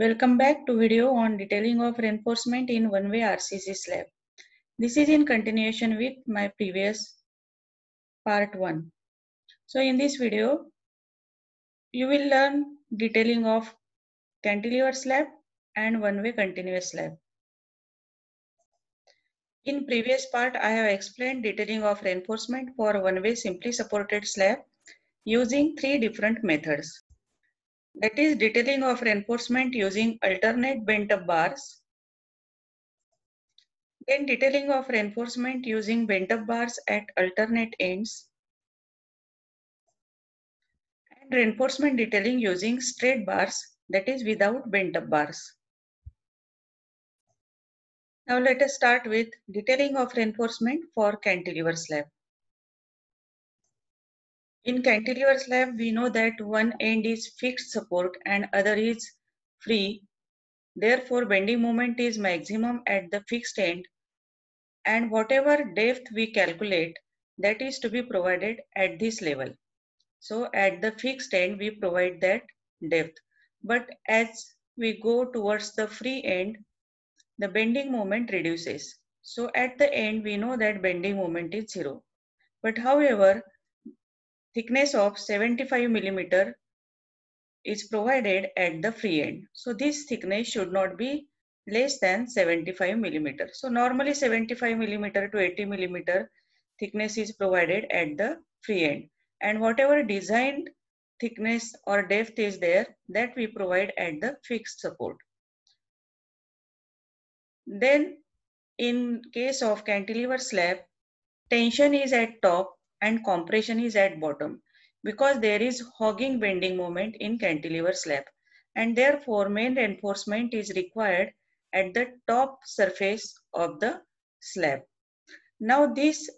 Welcome back to video on detailing of reinforcement in one-way RCC slab. This is in continuation with my previous part 1. So in this video, you will learn detailing of cantilever slab and one-way continuous slab. In previous part, I have explained detailing of reinforcement for one-way simply supported slab using three different methods. That is detailing of reinforcement using alternate bent up bars, then detailing of reinforcement using bent up bars at alternate ends, and reinforcement detailing using straight bars, that is without bent up bars. Now let us start with detailing of reinforcement for cantilever slab. In cantilever slab, we know that one end is fixed support and other is free. Therefore, bending moment is maximum at the fixed end, and whatever depth we calculate, that is to be provided at this level. So at the fixed end, we provide that depth. But as we go towards the free end, the bending moment reduces. So at the end, we know that bending moment is zero. But however, thickness of 75 millimeter is provided at the free end. So this thickness should not be less than 75 millimeter. So normally 75 millimeter to 80 millimeter thickness is provided at the free end. And whatever designed thickness or depth is there, that we provide at the fixed support. Then in case of cantilever slab, tension is at top and compression is at bottom, because there is hogging bending moment in cantilever slab, and therefore main reinforcement is required at the top surface of the slab. Now this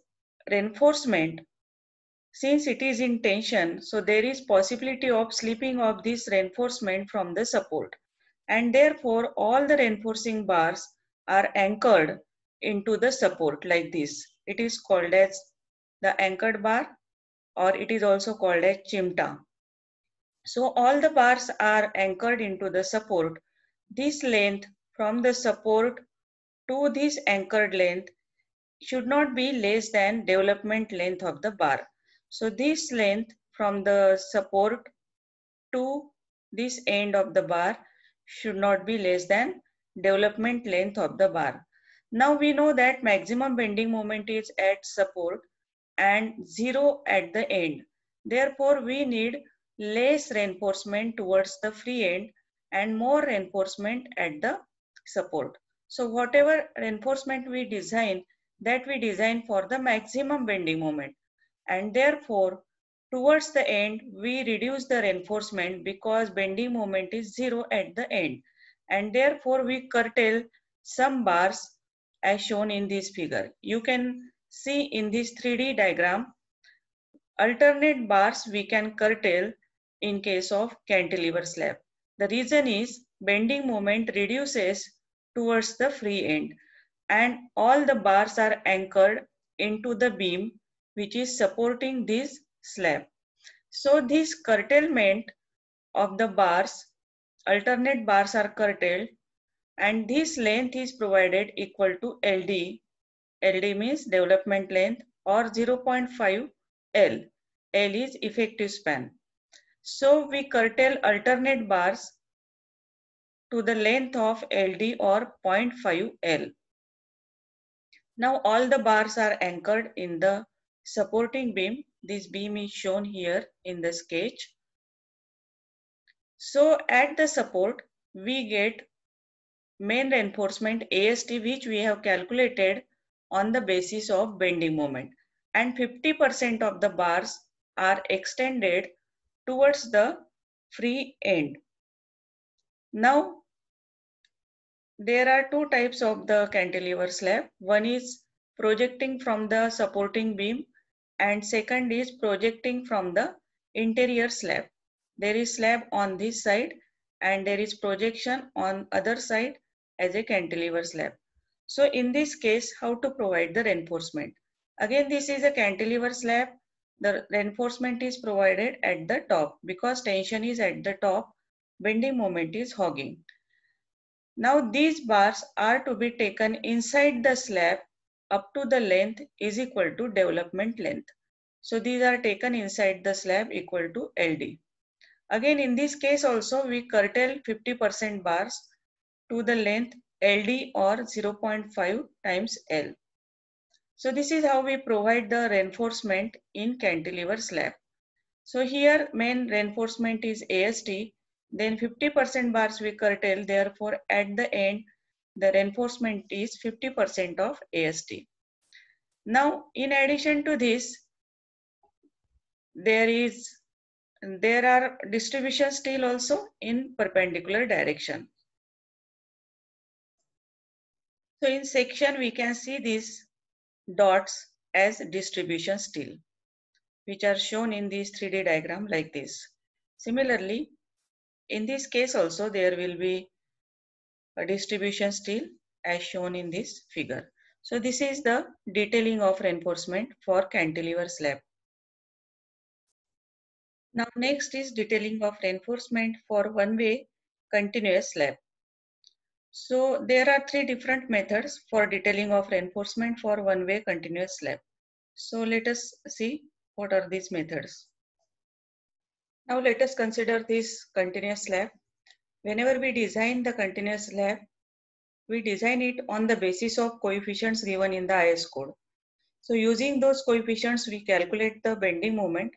reinforcement, since it is in tension, so there is possibility of slipping of this reinforcement from the support, and therefore all the reinforcing bars are anchored into the support like this. It is called as the anchored bar, or it is also called as chimta. So all the bars are anchored into the support. This length from the support to this anchored length should not be less than development length of the bar. So this length from the support to this end of the bar should not be less than development length of the bar. Now we know that maximum bending moment is at support and zero at the end. Therefore, we need less reinforcement towards the free end and more reinforcement at the support. So whatever reinforcement we design, that we design for the maximum bending moment. And therefore, towards the end, we reduce the reinforcement because bending moment is zero at the end. And therefore, we curtail some bars as shown in this figure. You can see in this 3D diagram, alternate bars we can curtail in case of cantilever slab. The reason is bending moment reduces towards the free end, and all the bars are anchored into the beam which is supporting this slab. So this curtailment of the bars, alternate bars are curtailed, and this length is provided equal to LD. LD means development length, or 0.5 L. L is effective span. So we curtail alternate bars to the length of LD or 0.5 L. Now all the bars are anchored in the supporting beam. This beam is shown here in the sketch. So at the support, we get main reinforcement AST, which we have calculated on the basis of bending moment, and 50% of the bars are extended towards the free end. Now there are two types of the cantilever slab. One is projecting from the supporting beam, and second is projecting from the interior slab. There is slab on this side and there is projection on other side as a cantilever slab. So in this case, how to provide the reinforcement? Again, this is a cantilever slab. The reinforcement is provided at the top because tension is at the top, bending moment is hogging. Now these bars are to be taken inside the slab up to the length is equal to development length. So these are taken inside the slab equal to LD. Again, in this case also we curtail 50% bars to the length LD or 0.5 times L. So this is how we provide the reinforcement in cantilever slab. So here main reinforcement is AST, then 50% bars we curtail, therefore at the end the reinforcement is 50% of AST. Now in addition to this, there are distribution steel also in perpendicular direction. So in section we can see these dots as distribution steel, which are shown in this 3D diagram like this. Similarly, in this case also there will be a distribution steel as shown in this figure. So this is the detailing of reinforcement for cantilever slab. Now next is detailing of reinforcement for one-way continuous slab. So there are three different methods for detailing of reinforcement for one-way continuous slab. So let us see what are these methods. Now let us consider this continuous slab. Whenever we design the continuous slab, we design it on the basis of coefficients given in the IS code. So using those coefficients, we calculate the bending moment,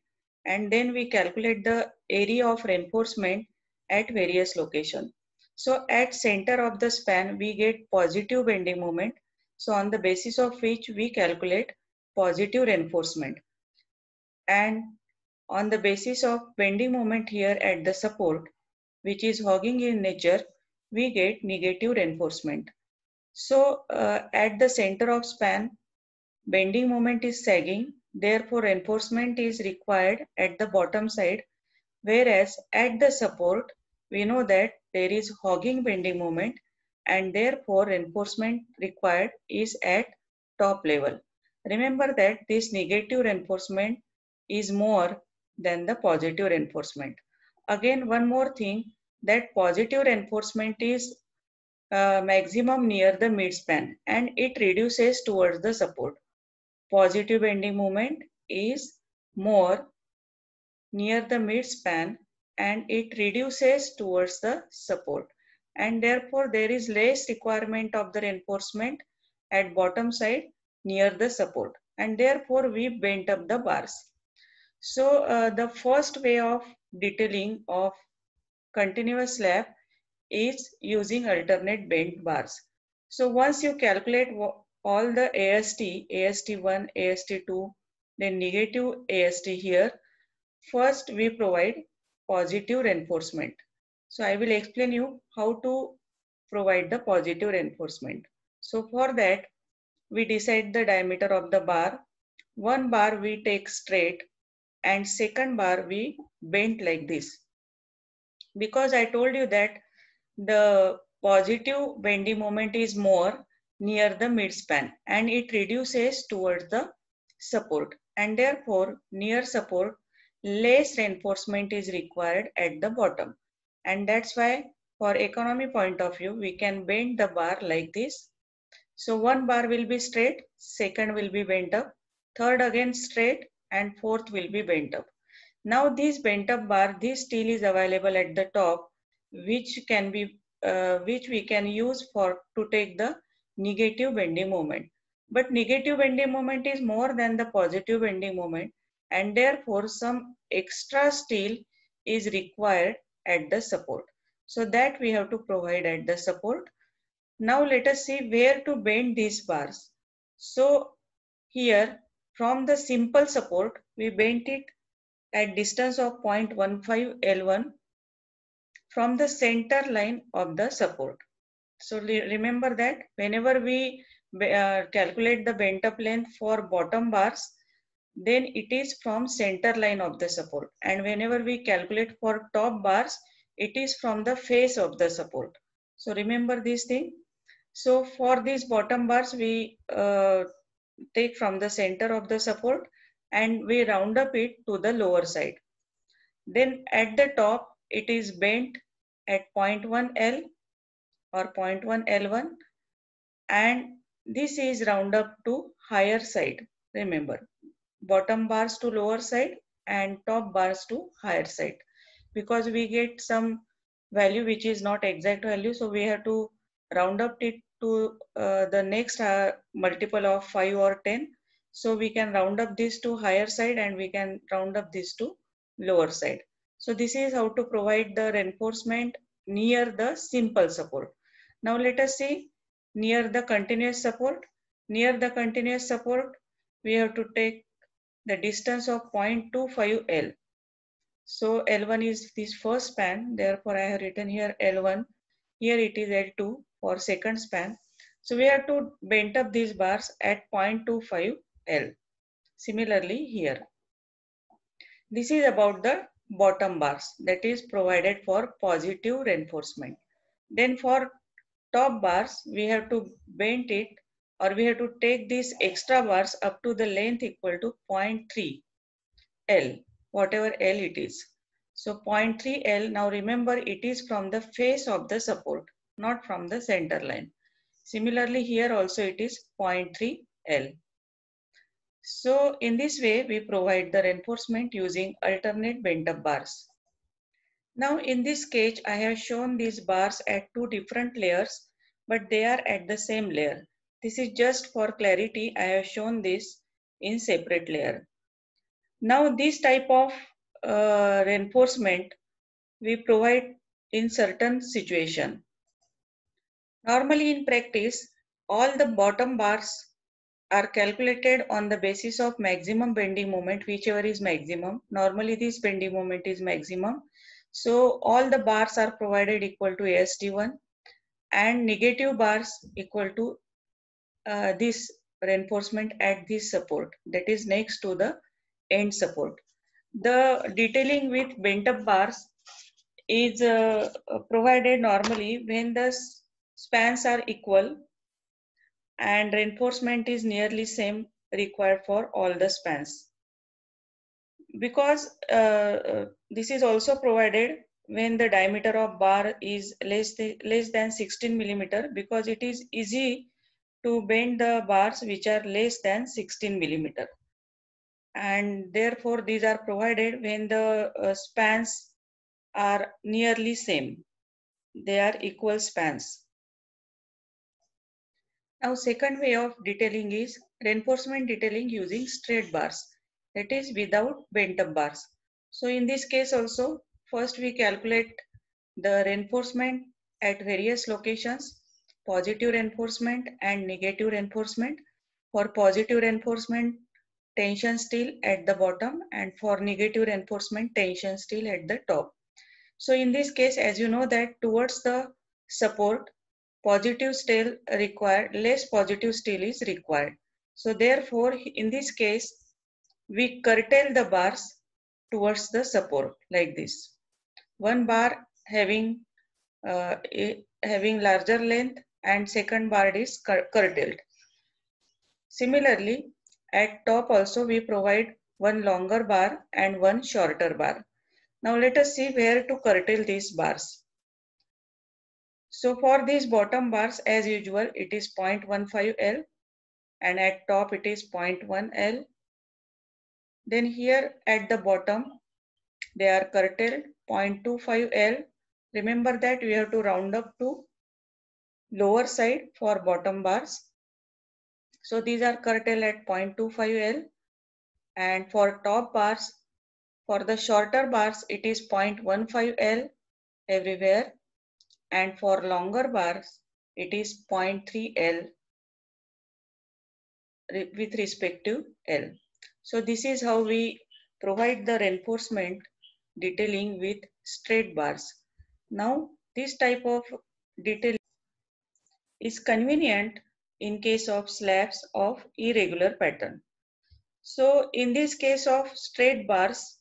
and then we calculate the area of reinforcement at various locations. So at center of the span, we get positive bending moment. So on the basis of which we calculate positive reinforcement. And on the basis of bending moment here at the support, which is hogging in nature, we get negative reinforcement. So at the center of span, bending moment is sagging. Therefore, reinforcement is required at the bottom side, whereas at the support, we know that there is hogging bending moment and therefore reinforcement required is at top level. Remember that this negative reinforcement is more than the positive reinforcement. Again, one more thing, that positive reinforcement is maximum near the midspan and it reduces towards the support. Positive bending moment is more near the midspan and it reduces towards the support, and therefore there is less requirement of the reinforcement at bottom side near the support, and therefore we bent up the bars. So the first way of detailing of continuous slab is using alternate bent bars. So once you calculate all the AST, AST1, AST2, then negative AST here, first we provide positive reinforcement. So I will explain you how to provide the positive reinforcement. So for that, we decide the diameter of the bar. One bar we take straight and second bar we bend like this. Because I told you that the positive bending moment is more near the midspan and it reduces towards the support, and therefore near support less reinforcement is required at the bottom, and that's why for economy point of view we can bend the bar like this. So one bar will be straight, second will be bent up, third again straight, and fourth will be bent up. Now this bent up bar, this steel is available at the top, which we can use for to take the negative bending moment. But negative bending moment is more than the positive bending moment, and therefore some extra steel is required at the support. So that we have to provide at the support. Now let us see where to bend these bars. So here from the simple support, we bent it at distance of 0.15 L1 from the center line of the support. So remember that whenever we calculate the bent up length for bottom bars, then it is from center line of the support. And whenever we calculate for top bars, it is from the face of the support. So remember this thing. So for these bottom bars, we take from the center of the support and we round up it to the lower side. Then at the top, it is bent at 0.1 L. or 0.1 L1, and this is round up to higher side. Remember, bottom bars to lower side and top bars to higher side, because we get some value which is not exact value, so we have to round up it to the next multiple of 5 or 10. So we can round up this to higher side and we can round up this to lower side. So this is how to provide the reinforcement near the simple support. Now let us see near the continuous support. Near the continuous support, we have to take the distance of 0.25 L. So L1 is this first span, therefore I have written here L1. Here it is L2 for second span. So we have to bend up these bars at 0.25 L. Similarly here. This is about the bottom bars that is provided for positive reinforcement. Then for top bars, we have to bend it, or we have to take these extra bars up to the length equal to 0.3 L, whatever L it is. So 0.3 L, now remember it is from the face of the support, not from the center line. Similarly here also it is 0.3 L. So in this way we provide the reinforcement using alternate bent up bars. Now in this sketch I have shown these bars at two different layers, but they are at the same layer. This is just for clarity, I have shown this in separate layer. Now this type of reinforcement we provide in certain situation. Normally in practice, all the bottom bars are calculated on the basis of maximum bending moment, whichever is maximum. Normally this bending moment is maximum. So all the bars are provided equal to AST1 and negative bars equal to this reinforcement at this support, that is next to the end support. The detailing with bent up bars is provided normally when the spans are equal and reinforcement is nearly same required for all the spans. Because this is also provided when the diameter of bar is less than 16 millimeter, because it is easy to bend the bars which are less than 16 millimeter, and therefore these are provided when the spans are nearly same. They are equal spans. Now second way of detailing is reinforcement detailing using straight bars, that is without bent up bars. So in this case also, first we calculate the reinforcement at various locations, positive reinforcement and negative reinforcement. For positive reinforcement, tension steel at the bottom, and for negative reinforcement, tension steel at the top. So in this case, as you know that towards the support, positive steel required, less positive steel is required. So therefore in this case, we curtail the bars towards the support like this. One bar having larger length and second bar is curtailed. Similarly, at top also we provide one longer bar and one shorter bar. Now let us see where to curtail these bars. So for these bottom bars, as usual, it is 0.15 L, and at top it is 0.1 L. Then here at the bottom, they are curtailed 0.25 L. Remember that we have to round up to lower side for bottom bars. So these are curtailed at 0.25 L, and for top bars, for the shorter bars, it is 0.15 L everywhere, and for longer bars, it is 0.3 L with respect to L. So this is how we provide the reinforcement detailing with straight bars. Now this type of detail is convenient in case of slabs of irregular pattern. So in this case of straight bars,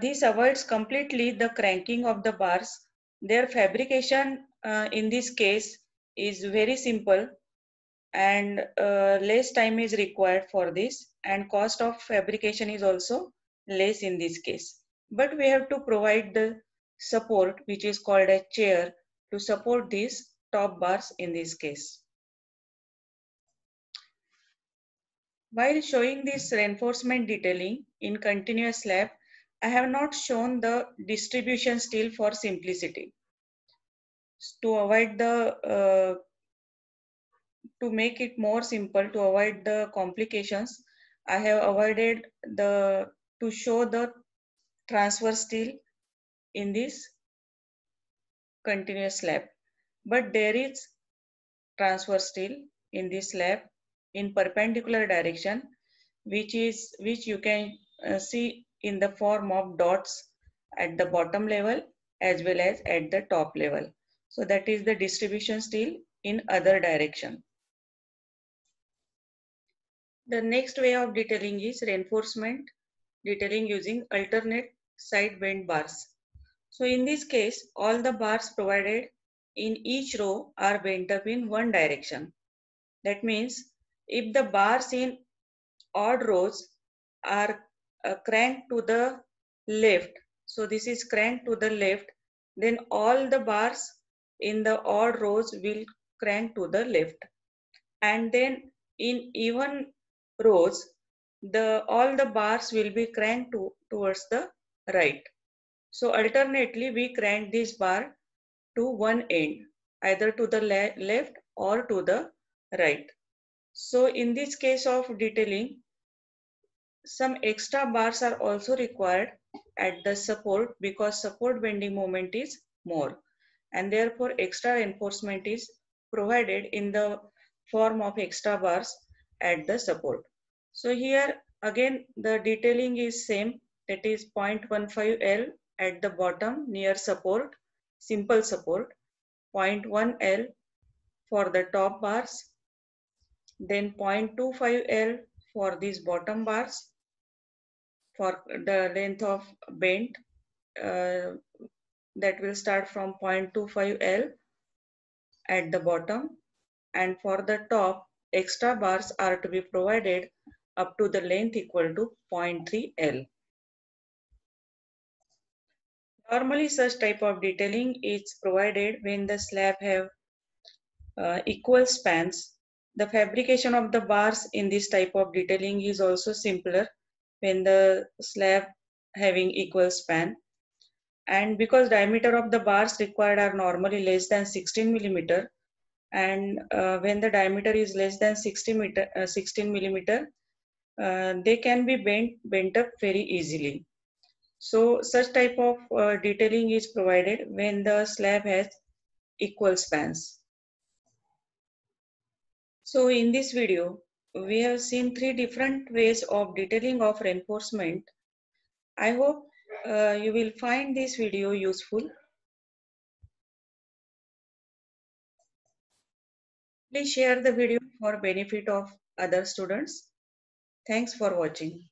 this avoids completely the cranking of the bars. Their fabrication in this case is very simple, and less time is required for this, and cost of fabrication is also less in this case. But we have to provide the support, which is called a chair, to support these top bars in this case. While showing this reinforcement detailing in continuous slab, I have not shown the distribution still for simplicity. To avoid the to make it more simple, to avoid the complications, I have avoided to show the transverse steel in this continuous slab. But there is transverse steel in this slab in perpendicular direction, which you can see in the form of dots at the bottom level as well as at the top level. So that is the distribution steel in other direction. The next way of detailing is reinforcement detailing using alternate side bend bars. So in this case, all the bars provided in each row are bent up in one direction. That means if the bars in odd rows are cranked to the left, so this is cranked to the left, then all the bars in the odd rows will crank to the left. And then in even rows, all the bars will be cranked towards the right. So alternately, we crank this bar to one end, either to the left or to the right. So in this case of detailing, some extra bars are also required at the support, because support bending moment is more, and therefore extra reinforcement is provided in the form of extra bars at the support. So here again the detailing is same, that is 0.15L at the bottom near support, simple support, 0.1L for the top bars, then 0.25L for these bottom bars for the length of bend. That will start from 0.25L at the bottom, and for the top extra bars are to be provided up to the length equal to 0.3L. Normally such type of detailing is provided when the slab have equal spans. The fabrication of the bars in this type of detailing is also simpler when the slab having equal span. And because diameter of the bars required are normally less than 16 mm, and when the diameter is less than 16 millimeter, they can be bent up very easily. So such type of detailing is provided when the slab has equal spans. So in this video, we have seen three different ways of detailing of reinforcement. I hope you will find this video useful. Please share the video for benefit of other students. Thanks for watching.